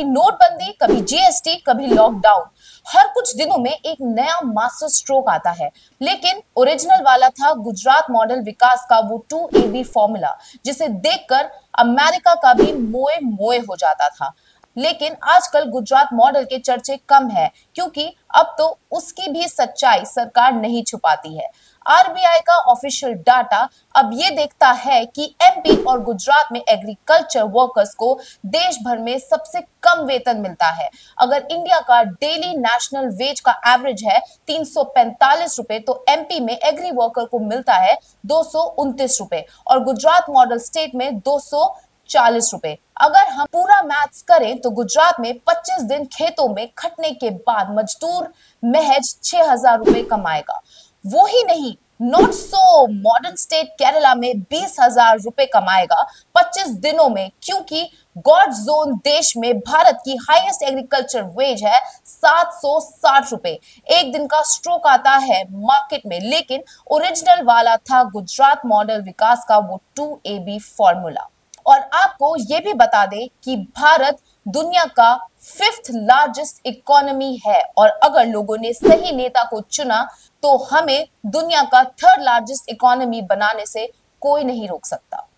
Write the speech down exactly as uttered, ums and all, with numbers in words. कभी नोटबंदी, कभी जीएसटी, कभी लॉकडाउन, हर कुछ दिनों में एक नया मास्टर स्ट्रोक आता है। लेकिन ओरिजिनल वाला था गुजरात मॉडल विकास का वो टू ए बी फॉर्मूला, जिसे देखकर अमेरिका का भी मोए मोए हो जाता था। लेकिन आजकल गुजरात मॉडल के चर्चे कम है, क्योंकि अब तो उसकी भी सच्चाई सरकार नहीं छुपाती है। आरबीआई का ऑफिशियल डाटा अब ये देखता है कि एमपी और गुजरात में एग्रीकल्चर वर्कर्स को देश भर में सबसे कम वेतन मिलता है। अगर इंडिया का डेली नेशनल वेज का एवरेज है तीन सौ पैंतालीस रुपए, तो एमपी में एग्री वर्कर को मिलता है दो सौ उनतीस रुपए और गुजरात मॉडल स्टेट में दो सौ चालीस रुपए। अगर हम पूरा मैथ्स करें तो गुजरात में पच्चीस दिन खेतों में खटने के बाद मजदूर महज छह हजार रुपए कमाएगा। वो ही नहीं, not so modern state Kerala में बीस हजार रुपए कमाएगा पच्चीस दिनों में, क्योंकि गॉड जोन देश में भारत की हाईएस्ट एग्रीकल्चर वेज है सात सौ साठ रुपए। एक दिन का स्ट्रोक आता है मार्केट में, लेकिन ओरिजिनल वाला था गुजरात मॉडल विकास का वो टू ए बी फॉर्मूला। और आपको ये भी बता दें कि भारत दुनिया का फिफ्थ लार्जेस्ट इकोनॉमी है, और अगर लोगों ने सही नेता को चुना तो हमें दुनिया का थर्ड लार्जेस्ट इकोनॉमी बनाने से कोई नहीं रोक सकता।